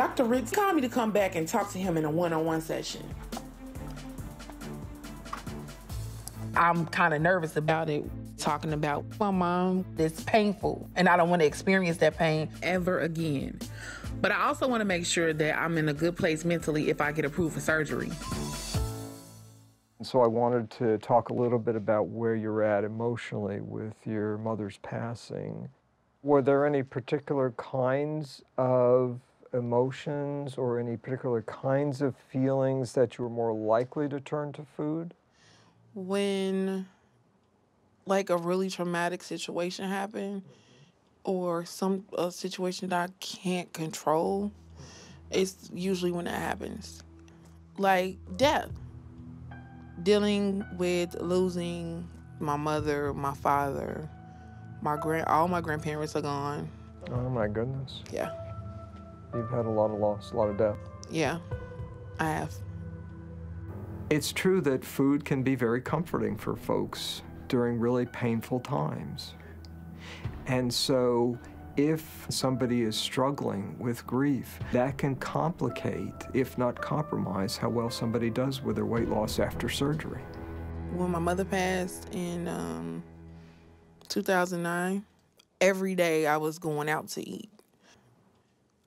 Dr. Ritz called me to come back and talk to him in a one-on-one session. I'm kind of nervous about it, talking about my mom. It's painful, and I don't want to experience that pain ever again. But I also want to make sure that I'm in a good place mentally if I get approved for surgery. And so I wanted to talk a little bit about where you're at emotionally with your mother's passing. Were there any particular kinds of emotions or any particular kinds of feelings that you were more likely to turn to food? When, like, a really traumatic situation happened or a situation that I can't control, it's usually when it happens. Like death, dealing with losing my mother, my father, all my grandparents are gone. Oh, my goodness. Yeah. You've had a lot of loss, a lot of death. Yeah, I have. It's true that food can be very comforting for folks during really painful times. And so if somebody is struggling with grief, that can complicate, if not compromise, how well somebody does with their weight loss after surgery. When my mother passed in 2009, every day I was going out to eat.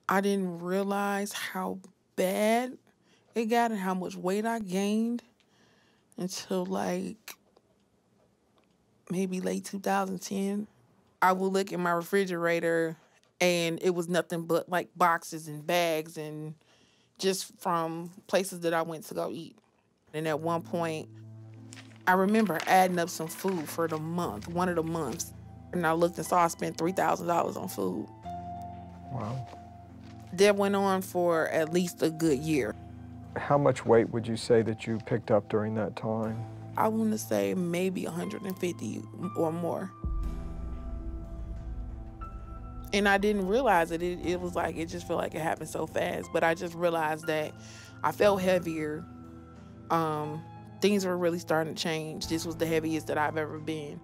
I didn't realize how bad it got and how much weight I gained until, like, maybe late 2010. I would look in my refrigerator, and it was nothing but, like, boxes and bags and just from places that I went to go eat. And at one point, I remember adding up some food for the month, one of the months, and I looked and saw I spent $3,000 on food. Wow. That went on for at least a good year. How much weight would you say that you picked up during that time? I want to say maybe 150 or more. And I didn't realize it. It was like, it just felt like it happened so fast. But I just realized that I felt heavier. Things were really starting to change. This was the heaviest that I've ever been.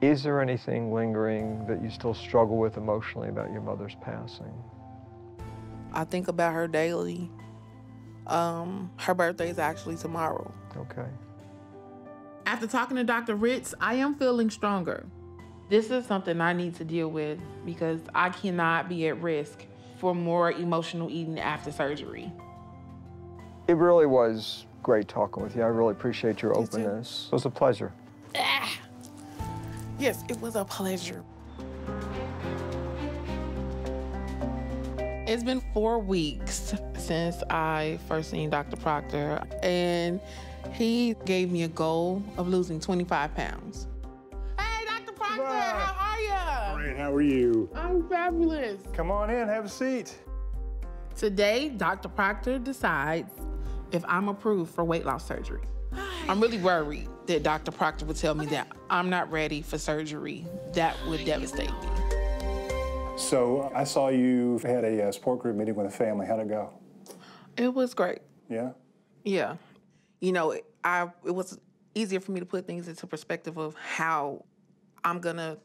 Is there anything lingering that you still struggle with emotionally about your mother's passing? I think about her daily. Her birthday is actually tomorrow. Okay. After talking to Dr. Ritz, I am feeling stronger. This is something I need to deal with because I cannot be at risk for more emotional eating after surgery. It really was great talking with you. I really appreciate your openness. It was a pleasure. Ah. Yes, it was a pleasure. It's been 4 weeks since I first seen Dr. Proctor, and he gave me a goal of losing 25 pounds. Hey, Dr. Proctor, how are you? Great, how are you? I'm fabulous. Come on in, have a seat. Today, Dr. Proctor decides if I'm approved for weight loss surgery. Hi. I'm really worried that Dr. Proctor would tell me that I'm not ready for surgery. That would devastate me. So I saw you had a support group meeting with a family. How'd it go? It was great. Yeah? Yeah. You know, it was easier for me to put things into perspective of how I'm going to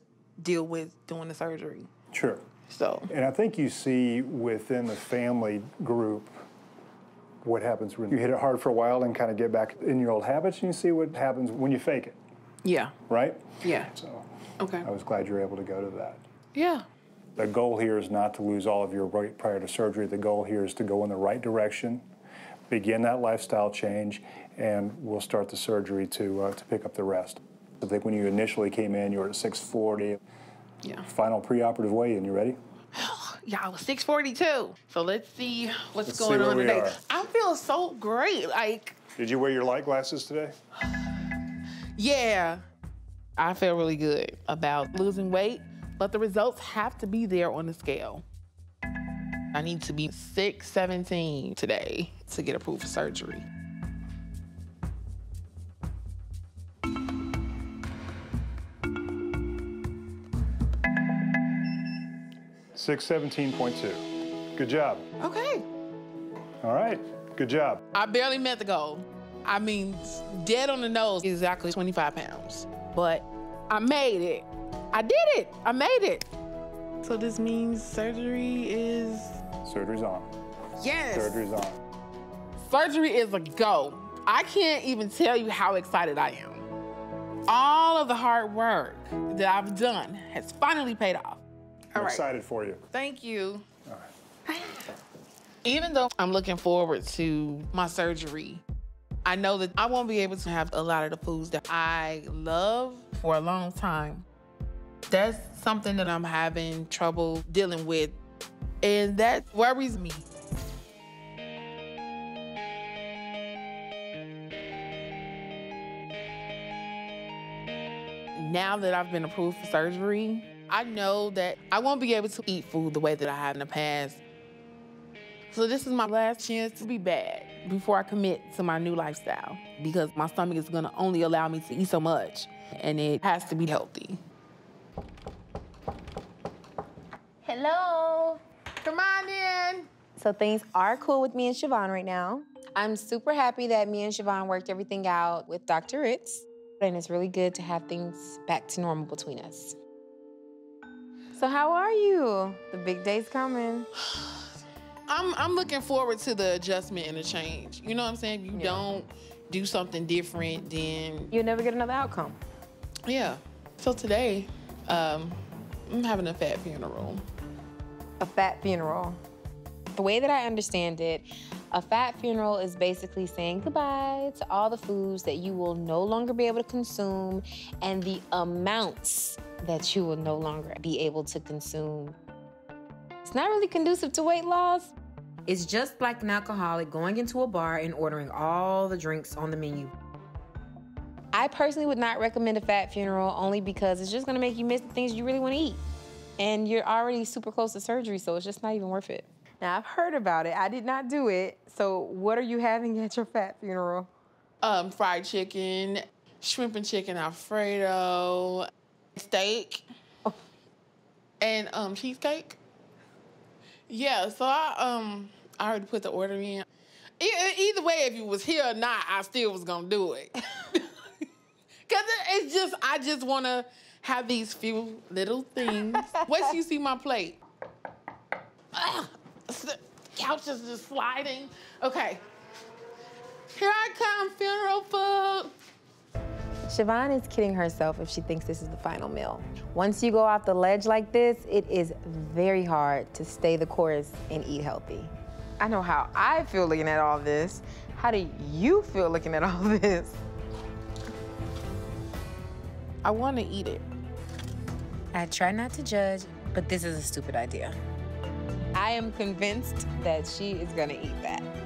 deal with doing the surgery. Sure. So. And I think you see within the family group what happens when you hit it hard for a while and kind of get back in your old habits, and you see what happens when you fake it. Yeah. Right? Yeah. So okay. I was glad you were able to go to that. Yeah. The goal here is not to lose all of your weight prior to surgery. The goal here is to go in the right direction, begin that lifestyle change, and we'll start the surgery to pick up the rest. I think when you initially came in, you were at 640. Yeah. Final preoperative weigh-in. You ready? Yeah, I was 642. So let's see what's going on today. I feel so great. Like, did you wear your light glasses today? Yeah. I feel really good about losing weight. But the results have to be there on the scale. I need to be 617 today to get approved for surgery. $617.2. Good job. Okay. All right. Good job. I barely met the goal. I mean, dead on the nose, exactly 25 pounds. But I made it. I did it. I made it. So this means surgery's on. Yes. Surgery's on. Surgery is a go. I can't even tell you how excited I am. All of the hard work that I've done has finally paid off. I'm excited for you. Thank you. All right. Even though I'm looking forward to my surgery, I know that I won't be able to have a lot of the foods that I love for a long time. That's something that I'm having trouble dealing with, and that worries me. Now that I've been approved for surgery, I know that I won't be able to eat food the way that I have in the past. So this is my last chance to be bad before I commit to my new lifestyle, because my stomach is gonna only allow me to eat so much, and it has to be healthy. Hello. Come on in. So things are cool with me and Shavonne right now. I'm super happy that me and Shavonne worked everything out with Dr. Ritz, and it's really good to have things back to normal between us. So how are you? The big day's coming. I'm looking forward to the adjustment and the change. You know what I'm saying? If you don't do something different, then you'll never get another outcome. Yeah. So today, I'm having a fat funeral. A fat funeral. The way that I understand it, a fat funeral is basically saying goodbye to all the foods that you will no longer be able to consume and the amounts that you will no longer be able to consume. It's not really conducive to weight loss. It's just like an alcoholic going into a bar and ordering all the drinks on the menu. I personally would not recommend a fat funeral, only because it's just gonna make you miss the things you really wanna eat. And you're already super close to surgery, so it's just not even worth it. Now, I've heard about it. I did not do it. So what are you having at your fat funeral? Fried chicken, shrimp and chicken Alfredo, steak, and cheesecake. Yeah, so I already put the order in. Either way, if you was here or not, I still was gonna do it. Cause it's just, I just wanna have these few little things. Once you see my plate. The couch is just sliding. Okay. Here I come, funeral food. Shavonne is kidding herself if she thinks this is the final meal. Once you go off the ledge like this, it is very hard to stay the course and eat healthy. I know how I feel looking at all this. How do you feel looking at all this? I want to eat it. I try not to judge, but this is a stupid idea. I am convinced that she is gonna eat that.